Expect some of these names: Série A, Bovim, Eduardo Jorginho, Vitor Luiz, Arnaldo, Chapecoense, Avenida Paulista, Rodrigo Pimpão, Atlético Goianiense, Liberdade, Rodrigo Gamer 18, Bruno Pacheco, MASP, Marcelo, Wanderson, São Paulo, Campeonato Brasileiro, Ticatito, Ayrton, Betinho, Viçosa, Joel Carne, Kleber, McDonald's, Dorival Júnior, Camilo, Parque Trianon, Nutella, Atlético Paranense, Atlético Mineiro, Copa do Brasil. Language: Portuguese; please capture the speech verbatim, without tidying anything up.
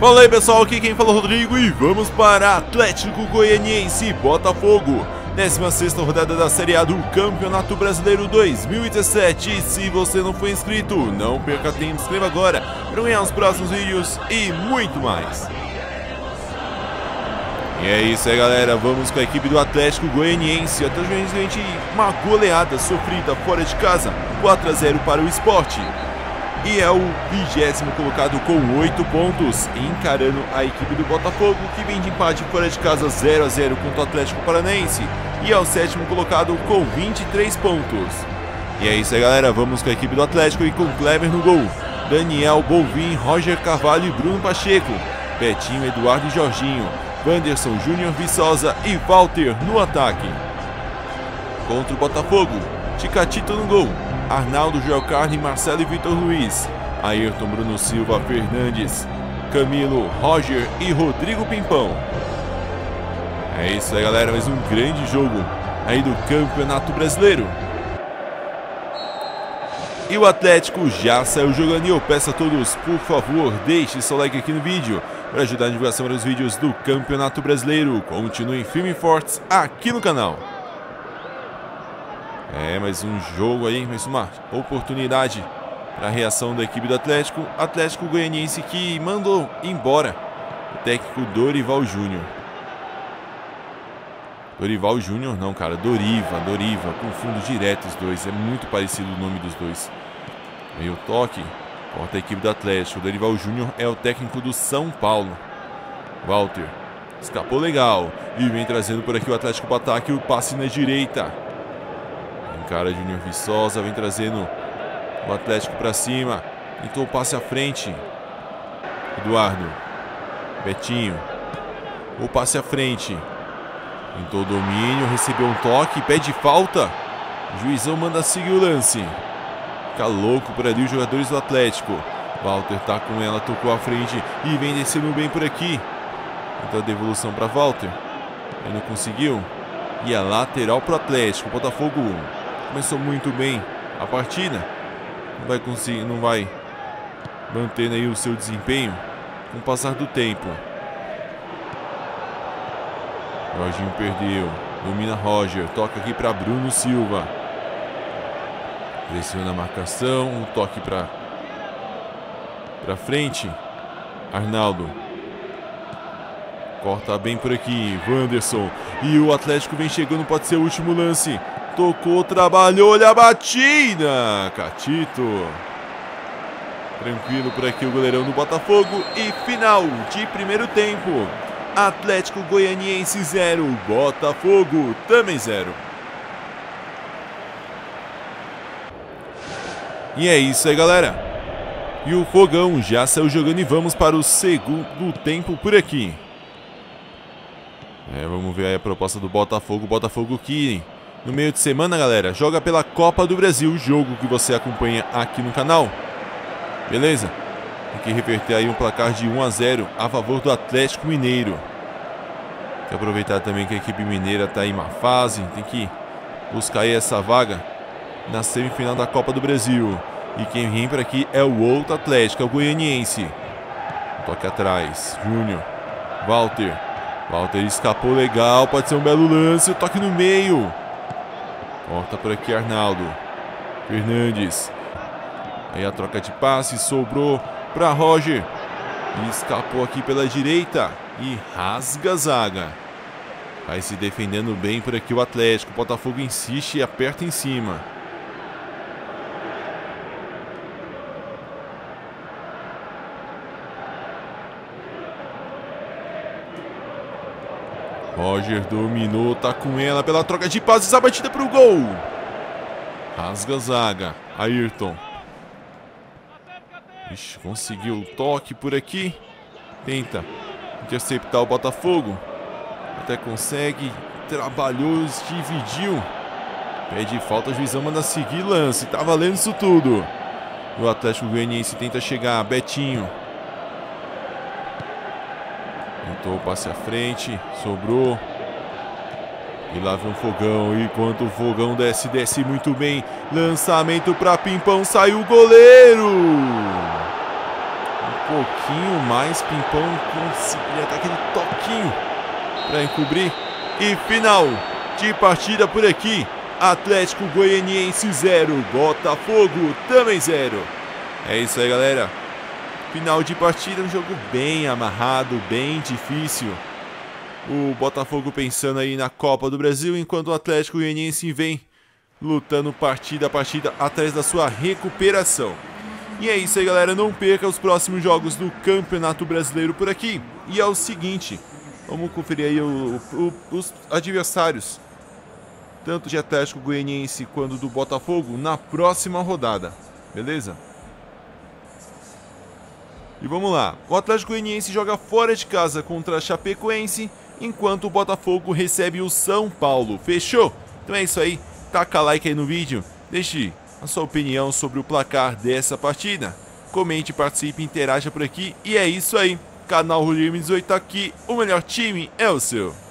Fala aí pessoal, aqui quem fala é o Rodrigo e vamos para Atlético Goianiense e Botafogo, décima sexta rodada da Série A do Campeonato Brasileiro dois mil e dezessete. Se você não for inscrito, não perca tempo, inscreva agora para ganhar os próximos vídeos e muito mais. E é isso aí galera, vamos com a equipe do Atlético Goianiense. Até o Goianiense, uma goleada sofrida fora de casa, quatro a zero para o Sport. E é o vigésimo colocado com oito pontos, encarando a equipe do Botafogo, que vem de empate fora de casa zero a zero contra o Atlético Paranense. E é o sétimo colocado com vinte e três pontos. E é isso aí galera, vamos com a equipe do Atlético e com Kleber no gol, Daniel, Bovim, Roger, Carvalho e Bruno Pacheco, Betinho, Eduardo Jorginho, Wanderson, Júnior, Viçosa e Walter no ataque. Contra o Botafogo, Ticatito no gol, Arnaldo, Joel Carne, Marcelo e Vitor Luiz, Ayrton, Bruno Silva, Fernandes, Camilo, Roger e Rodrigo Pimpão. É isso aí galera, mais um grande jogo aí do Campeonato Brasileiro. E o Atlético já saiu jogando e eu peço a todos, por favor, deixe seu like aqui no vídeo para ajudar a divulgação dos vídeos do Campeonato Brasileiro. Continuem firme e fortes aqui no canal. É, mais um jogo aí, mais uma oportunidade para a reação da equipe do Atlético. Atlético Goianiense que mandou embora o técnico Dorival Júnior. Dorival Júnior não, cara, Doriva, Doriva, confundo direto os dois, é muito parecido o nome dos dois. Meio toque, corta a equipe do Atlético. Dorival Júnior é o técnico do São Paulo. Walter, escapou legal e vem trazendo por aqui o Atlético para ataque, o passe na direita. Cara, Júnior Viçosa vem trazendo o Atlético para cima. Tentou o passe à frente. Eduardo. Betinho. O passe à frente. Tentou o domínio. Recebeu um toque. Pede falta. O juizão manda seguir o lance. Fica louco por ali os jogadores do Atlético. Walter tá com ela. Tocou à frente. E vem descendo bem por aqui. Então a devolução para Walter. Ele não conseguiu. E a lateral para o Atlético. O Botafogo começou muito bem a partida, não vai conseguir, não vai mantendo aí o seu desempenho com o passar do tempo. Jorginho perdeu, domina Roger, toca aqui para Bruno Silva, pressiona a marcação, um toque para para frente, Arnaldo corta bem por aqui, Wanderson, e o Atlético vem chegando, pode ser o último lance. Tocou, trabalhou, olha a batida, Catito. Tranquilo por aqui o goleirão do Botafogo. E final de primeiro tempo, Atlético Goianiense zero, Botafogo também zero. E é isso aí galera, e o Fogão já saiu jogando e vamos para o segundo tempo por aqui. É, vamos ver aí a proposta do Botafogo. Botafogo que no meio de semana, galera, joga pela Copa do Brasil, jogo que você acompanha aqui no canal. Beleza? Tem que reverter aí um placar de um a zero a favor do Atlético Mineiro. Tem que aproveitar também que a equipe mineira está em má fase. Tem que buscar aí essa vaga na semifinal da Copa do Brasil. E quem vem para aqui é o outro Atlético, é o Goianiense. Toque atrás. Júnior. Walter. Walter escapou legal. Pode ser um belo lance. O toque no meio. Corta por aqui Arnaldo, Fernandes, aí a troca de passe, sobrou para Roger, e escapou aqui pela direita e rasga a zaga. Vai se defendendo bem por aqui o Atlético. O Botafogo insiste e aperta em cima. Roger dominou, tá com ela pela troca de passes, a batida pro gol. Rasga a zaga, Ayrton. Ixi, conseguiu o toque por aqui. Tenta interceptar o Botafogo. Até consegue, trabalhou, dividiu. Pede falta, o juizão manda seguir lance, tá valendo isso tudo. O Atlético Goianiense tenta chegar, Betinho. Tentou o passe à frente, sobrou. E lá vem o Fogão. Enquanto o Fogão desce, desce muito bem. Lançamento para Pimpão, saiu o goleiro. Um pouquinho mais. Pimpão conseguiu dar aquele toquinho para encobrir. E final de partida por aqui. Atlético Goianiense zero, Botafogo também zero. É isso aí, galera. Final de partida, um jogo bem amarrado, bem difícil. O Botafogo pensando aí na Copa do Brasil, enquanto o Atlético Goianiense vem lutando partida a partida atrás da sua recuperação. E é isso aí, galera. Não perca os próximos jogos do Campeonato Brasileiro por aqui. E é o seguinte, vamos conferir aí o, o, os adversários, tanto de Atlético Goianiense quanto do Botafogo, na próxima rodada, beleza? E vamos lá. O Atlético Goianiense joga fora de casa contra a Chapecoense, enquanto o Botafogo recebe o São Paulo. Fechou? Então é isso aí. Taca like aí no vídeo. Deixe a sua opinião sobre o placar dessa partida. Comente, participe, interaja por aqui. E é isso aí. Canal Rodrigo Gamer dezoito aqui. O melhor time é o seu.